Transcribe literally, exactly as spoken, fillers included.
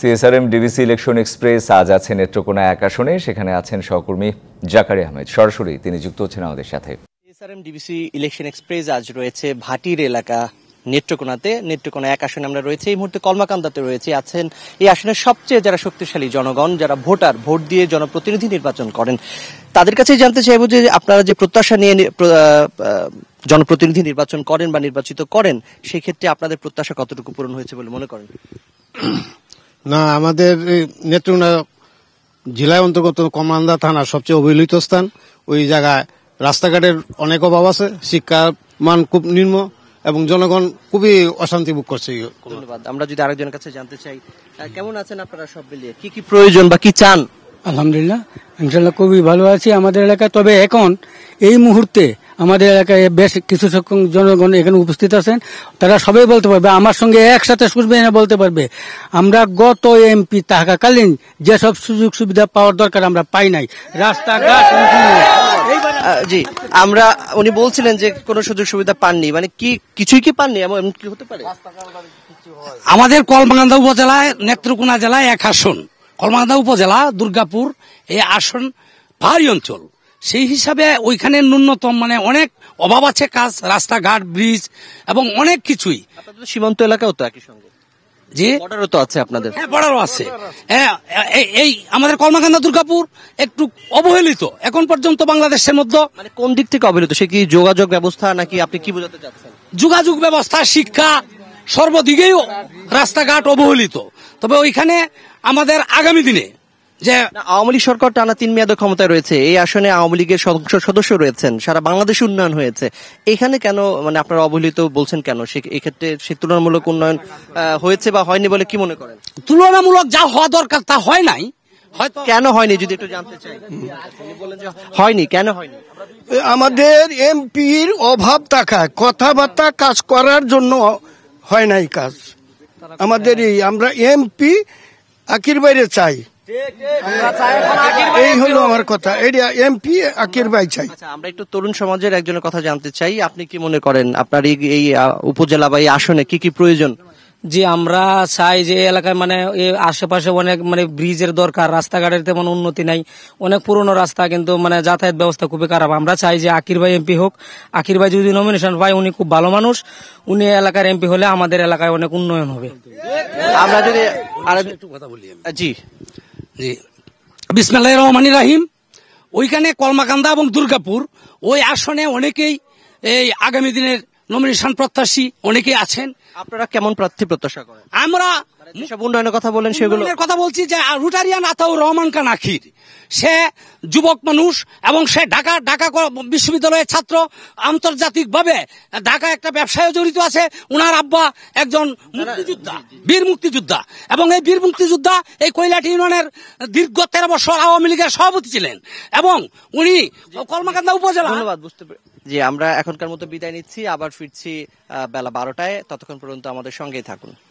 सीएसआरएम डिविसी election express आज आছেন নেত্রকোনা এক আসনে, সেখানে আছেন সহকর্মী জাকারি আহমেদ। সরাসরি তিনি যুক্ত হচ্ছেন আমাদের সাথে। सीएसआरएम ডিভিসি ইলেকশন এক্সপ্রেস আজ রয়েছে ভাটির এলাকা নেত্রকোনাতে। নেত্রকোনা এক আসনে আমরা রয়েছে, এই মুহূর্তে কলমাকান্দাতে রয়েছে। আছেন এই আসনের সবচেয়ে যারা শক্তিশালী জনগণ, যারা ভোটার, ভোট দিয়ে জনপ্রতিনিধি নির্বাচন করেন, তাদের কাছে জানতে চাইব যে আপনারা যে প্রত্যাশা নিয়ে জনপ্রতিনিধি নির্বাচন করেন বা নির্বাচিত করেন, সেই ক্ষেত্রে আপনাদের প্রত্যাশা কতটুকু পূরণ হয়েছে বলে মনে করেন? না, আমাদের নেত্রকোনা জেলায় অন্তর্গত কলমাকান্দা থানা সবচেয়ে অবহেলিত স্থান। ওই জায়গায় রাস্তাঘাটের অনেক অভাব আছে, শিক্ষার মান খুব নিম্ন এবং জনগণ খুবই অশান্তি ভোগ করছে। ধন্যবাদ। আমরা যদি আরেকজনের কাছে জানতে চাই, কেমন আছেন আপনারা সব মিলিয়ে, কি কি প্রয়োজন বা কি চান? আলহামদুলিল্লাহ, ইনশাল্লাহ খুবই ভালো আছি আমাদের এলাকায়। তবে এখন এই মুহূর্তে আমাদের এলাকায় বেশ কিছু সংখ্যক জনগণ এখানে উপস্থিত আছেন, তারা সবাই বলতে পারবে, আমার সঙ্গে একসাথে শুনবে না বলতে পারবে, আমরা গত এমপি থাকাকালীন যেসব সুযোগ সুবিধা পাওয়ার দরকার আমরা পাই নাই, রাস্তাঘাট। জি, আমরা উনি বলছিলেন যে কোনো সুযোগ সুবিধা পাননি, মানে কি কিছুই কি পাননি, এমন কি হতে পারে? আমাদের কলমাকান্দা উপজেলায় নেত্রকোনা জেলায় এক আসন, কলমাকান্দা উপজেলা দুর্গাপুর, এই আসন পাহাড়ি অঞ্চল, সেই হিসাবে ওইখানে ন্যূনতম মানে অনেক অভাব আছে কাজ, রাস্তাঘাট, ব্রিজ এবং অনেক কিছুই। সীমান্ত এলাকাও তো একই সঙ্গে, জি বর্ডারও তো আছে আপনাদের। হ্যাঁ, বর্ডারও আছে। হ্যাঁ, এই আমাদের কলমাকান্দা দুর্গাপুর একটু অবহেলিত এখন পর্যন্ত বাংলাদেশের মধ্যে। মানে কোন দিক থেকে অবহেলিত, সে কি যোগাযোগ ব্যবস্থা নাকি আপনি কি বোঝাতে চাচ্ছেন? যোগাযোগ ব্যবস্থা, শিক্ষা, সর্বদিকেই রাস্তাঘাট অবহেলিত। তবে ওইখানে আমাদের আগামী দিনে যে আওয়ামী লীগ সরকার টানা তিন মেয়াদে ক্ষমতায় রয়েছে, এই আসনে আওয়ামী লীগের সংসদ সদস্য রয়েছেন, সারা বাংলাদেশ উন্নয়ন হয়েছে, এখানে কেন মানে আপনারা অবহেলিত বলছেন কেন? এক্ষেত্রে সে তুলনামূলক উন্নয়ন হয়েছে বা হয়নি বলে কি মনে করেন? তুলনামূলক যা হওয়া দরকার তা হয় নাই, হয়তো কেন হয়নি যদি একটু জানতে চাই। হয়নি কেন হয়নি? আমাদের এমপির অভাব থাকা, কথাবার্তা, কাজ করার জন্য হয় নাই কাজ। আমাদের এই আমরা এমপি আকির বাইরে চাই, এই হলো আমার কথা, এটা এমপি আকির ভাই চাই। আচ্ছা, আমরা একটু তরুণ সমাজের একজনের কথা জানতে চাই, আপনি কি মনে করেন আপনার এই উপজেলা বা এই আসনে কি কি প্রয়োজন? জি, আমরা চাই যে এলাকায় মানে আশেপাশে অনেক মানে ব্রিজের দরকার, রাস্তাঘাটের তেমন উন্নতি নাই, অনেক পুরনো রাস্তা, কিন্তু মানে যাতায়াত ব্যবস্থা খুবই খারাপ। আমরা চাই যে আকির ভাই এমপি হোক, আকির ভাই যদি নমিনেশন পায় উনি খুব ভালো মানুষ, উনি এলাকার এমপি হলে আমাদের এলাকায় অনেক উন্নয়ন হবে। আমরা যদি আরেকটু কথা বলি। জি জি, বিসমিল্লাহির রহমানির রহিম। ওইখানে কলমাকান্দা এবং দুর্গাপুর ওই আসনে অনেকেই এই আগামী দিনের নমিনেশন প্রত্যাশী অনেকেই আছেন। আপনারা কেমন প্রার্থী প্রত্যাশা করেন? আমরা সব উন্নয়নের কথা বলেন, সেগুলো কথা বলছি যে রুটারিয়ান আতাউর রহমান খান আখির, সে যুবক মানুষ এবং সে ঢাকা ঢাকা বিশ্ববিদ্যালয়ের ছাত্র, আন্তর্জাতিকভাবে ঢাকা একটা ব্যবসায় জড়িত আছে। ওনার আব্বা একজন মুক্তিযোদ্ধা, বীর মুক্তিযোদ্ধা, এবং এই বীর মুক্তিযোদ্ধা এই কৈলাটি ইউনিয়নের দীর্ঘ তেরো বছর আওয়ামী লীগের সভাপতি ছিলেন এবং উনি কলমাকান্দা উপজেলা। ধন্যবাদ। বুঝতে পেরেছি। জি, আমরা এখনকার মতো বিদায় নিচ্ছি, আবার ফিরছি বেলা বারোটায়, ততক্ষণ পর্যন্ত আমাদের সঙ্গেই থাকুন।